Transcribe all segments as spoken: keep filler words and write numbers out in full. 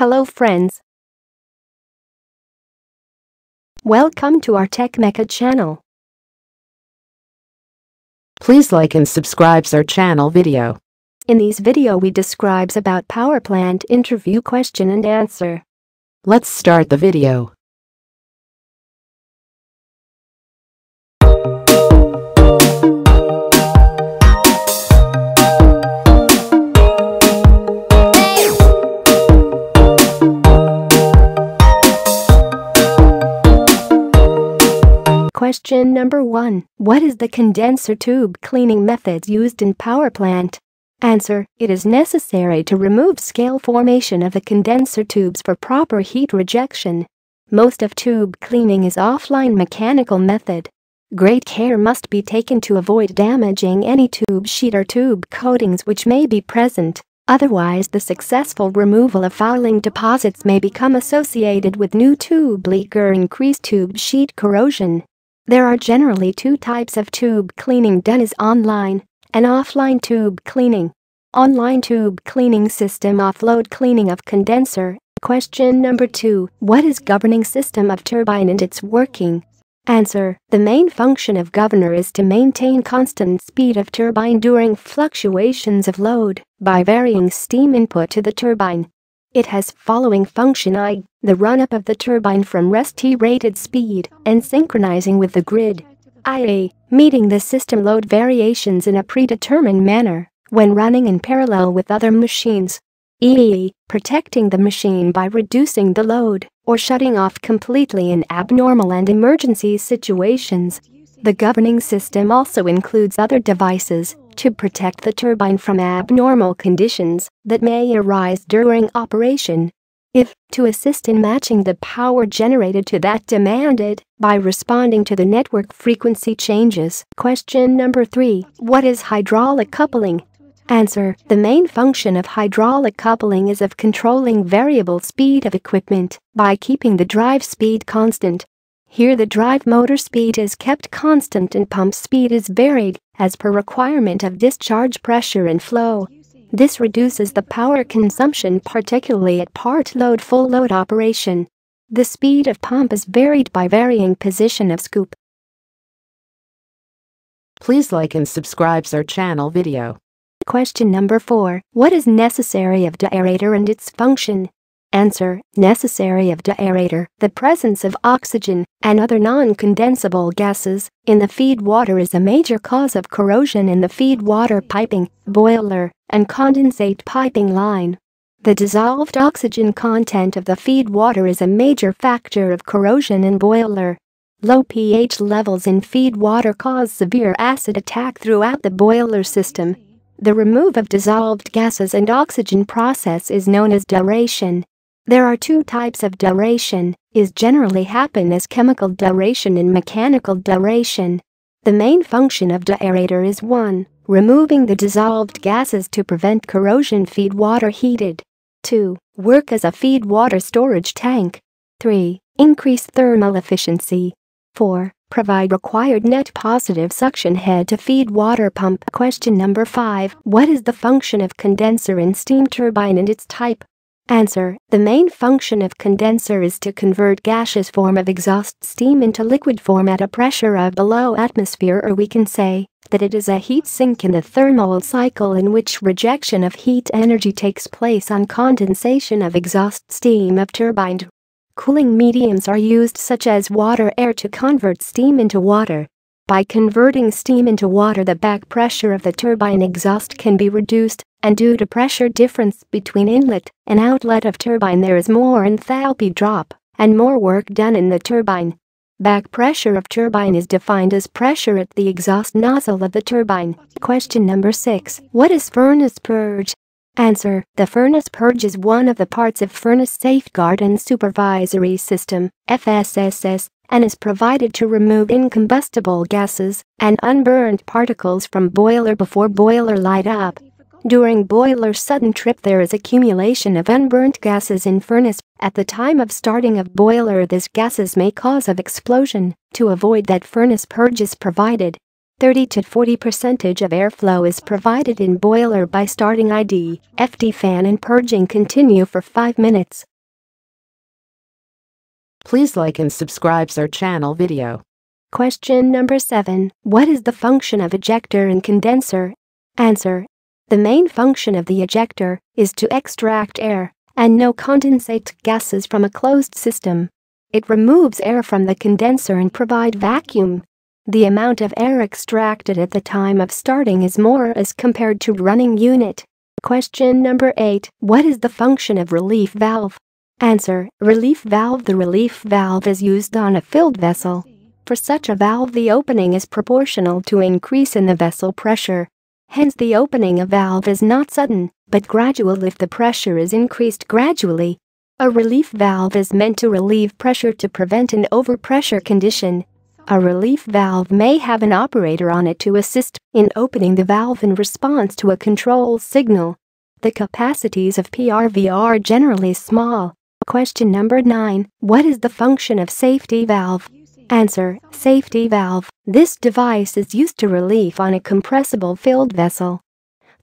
Hello friends. Welcome to our Tech Mecca channel. Please like and subscribe our channel video. In these video we describes about power plant interview question and answer. Let's start the video. Question number one. What is the condenser tube cleaning methods used in power plant? Answer. It is necessary to remove scale formation of the condenser tubes for proper heat rejection. Most of tube cleaning is offline mechanical method. Great care must be taken to avoid damaging any tube sheet or tube coatings which may be present. Otherwise, the successful removal of fouling deposits may become associated with new tube leak or increased tube sheet corrosion. There are generally two types of tube cleaning done is online and offline tube cleaning. Online tube cleaning system offload cleaning of condenser. Question number two. What is governing system of turbine and its working? Answer. The main function of governor is to maintain constant speed of turbine during fluctuations of load by varying steam input to the turbine. It has following function one. The run-up of the turbine from rest T rated speed and synchronizing with the grid. that is, meeting the system load variations in a predetermined manner when running in parallel with other machines. that is, protecting the machine by reducing the load or shutting off completely in abnormal and emergency situations. The governing system also includes other devices to protect the turbine from abnormal conditions that may arise during operation. If, to assist in matching the power generated to that demanded by responding to the network frequency changes. Question number three. What is hydraulic coupling? Answer. The main function of hydraulic coupling is of controlling variable speed of equipment by keeping the drive speed constant. Here the drive motor speed is kept constant and pump speed is varied as per requirement of discharge pressure and flow. This reduces the power consumption particularly at part load full load operation. The speed of pump is varied by varying position of scoop. Please like and subscribe our channel video. Question number four. What is necessary of diaerator and its function? Answer. Necessary of diaerator. The presence of oxygen and other non-condensable gases in the feed water is a major cause of corrosion in the feed water piping, boiler, and condensate piping line. The dissolved oxygen content of the feed water is a major factor of corrosion in boiler. Low pH levels in feed water cause severe acid attack throughout the boiler system. The remove of dissolved gases and oxygen process is known as diaeration. There are two types of diaeration, is generally happen as chemical diaeration and mechanical diaeration. The main function of diaerator is one. Removing the dissolved gases to prevent corrosion feed water heated. two. Work as a feed water storage tank. three. Increase thermal efficiency. four. Provide required net positive suction head to feed water pump. Question number five. What is the function of condenser in steam turbine and its type? Answer. The main function of condenser is to convert gaseous form of exhaust steam into liquid form at a pressure of below atmosphere, or we can say that it is a heat sink in the thermal cycle in which rejection of heat energy takes place on condensation of exhaust steam of turbine. Cooling mediums are used such as water air to convert steam into water. By converting steam into water, the back pressure of the turbine exhaust can be reduced. And due to pressure difference between inlet and outlet of turbine, there is more enthalpy drop and more work done in the turbine. Back pressure of turbine is defined as pressure at the exhaust nozzle of the turbine. Question number six. What is furnace purge? Answer. The furnace purge is one of the parts of furnace safeguard and supervisory system, F S S S, and is provided to remove incombustible gases and unburned particles from boiler before boiler light up. During boiler sudden trip there is accumulation of unburnt gases in furnace. At the time of starting of boiler these gases may cause of explosion. To avoid that, furnace purge is provided. thirty to forty percent of airflow is provided in boiler by starting I D F D fan and purging continue for five minutes. Please like and subscribe to our channel video. Question number seven. What is the function of ejector and condenser? Answer. The main function of the ejector is to extract air and no condensate gases from a closed system. It removes air from the condenser and provide vacuum. The amount of air extracted at the time of starting is more as compared to running unit. Question number eight. What is the function of relief valve? Answer. Relief valve. The relief valve is used on a filled vessel. For such a valve, the opening is proportional to increase in the vessel pressure. Hence, the opening of valve is not sudden, but gradual if the pressure is increased gradually. A relief valve is meant to relieve pressure to prevent an overpressure condition. A relief valve may have an operator on it to assist in opening the valve in response to a control signal. The capacities of P R V are generally small. Question number nine. What is the function of safety valve? Answer. Safety valve. This device is used to relieve on a compressible filled vessel.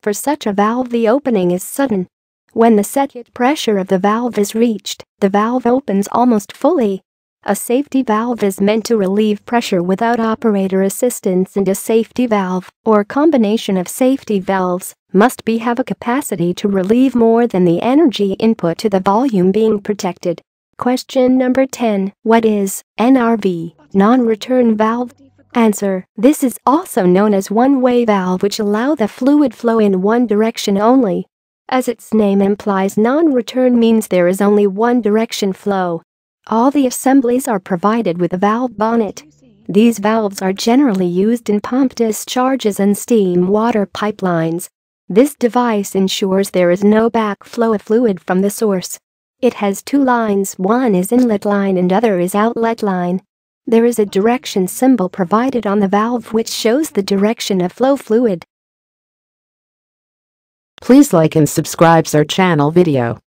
For such a valve, the opening is sudden. When the set pressure of the valve is reached, the valve opens almost fully. A safety valve is meant to relieve pressure without operator assistance, and a safety valve, or combination of safety valves, must be have a capacity to relieve more than the energy input to the volume being protected. Question number ten. What is N R V, non-return valve? Answer. This is also known as one-way valve, which allow the fluid flow in one direction only. As its name implies, non-return means there is only one direction flow. All the assemblies are provided with a valve bonnet. These valves are generally used in pump discharges and steam water pipelines. This device ensures there is no backflow of fluid from the source. It has two lines, one is inlet line and other is outlet line. There is a direction symbol provided on the valve which shows the direction of flow fluid. Please like and subscribe to our channel video.